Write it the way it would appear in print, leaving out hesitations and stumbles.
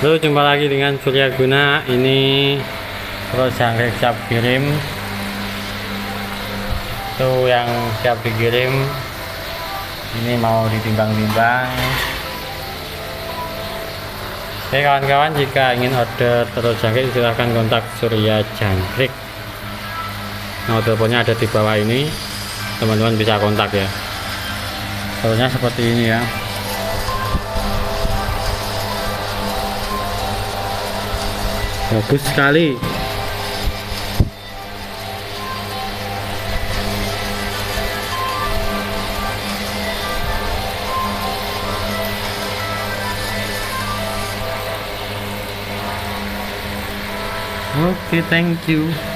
Halo, jumpa lagi dengan Surya Guna. Ini terojangkrik siap kirim. Tuh yang siap dikirim. Ini mau ditimbang-timbang. Oke kawan-kawan, jika ingin order terojangkrik silahkan kontak Surya Jangkrik. Nomor teleponnya ada di bawah ini. Teman-teman bisa kontak ya. Telurnya seperti ini ya. Bagus sekali. Oke, thank you.